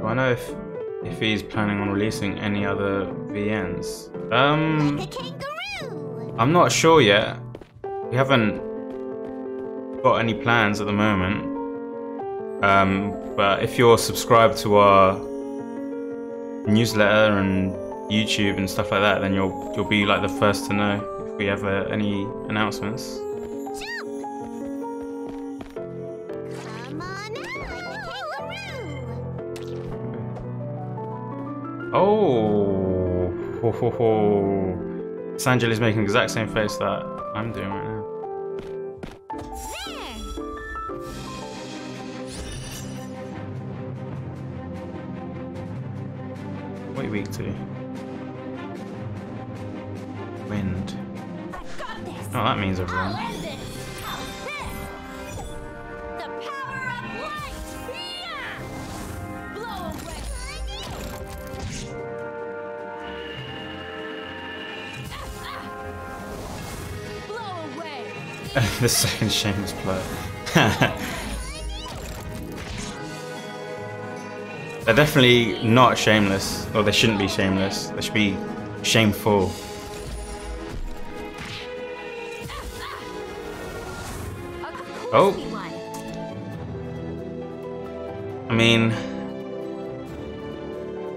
Do I know if he's planning on releasing any other VNs? Like a kangaroo. I'm not sure yet. We haven't got any plans at the moment. But if you're subscribed to our newsletter and YouTube and stuff like that, then you'll be like the first to know if we have any announcements. Oh, ho, ho, ho. Sand Jelly's making the exact same face that I'm doing right now. There. What are you weak to? Wind. Oh, that means everyone. The second shameless plug. They're definitely not shameless, or they shouldn't be shameless. They should be shameful. Oh. I mean,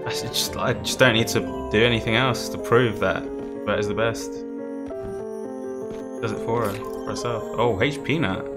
I just don't need to do anything else to prove that that is the best. Does it for herself. Oh, HP nut.